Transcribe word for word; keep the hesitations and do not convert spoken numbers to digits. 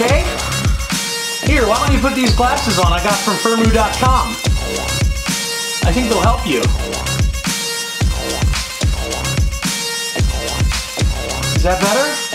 okay? Here, why don't you put these glasses on I got from Firmoo dot com? I think they'll help you. Is that better?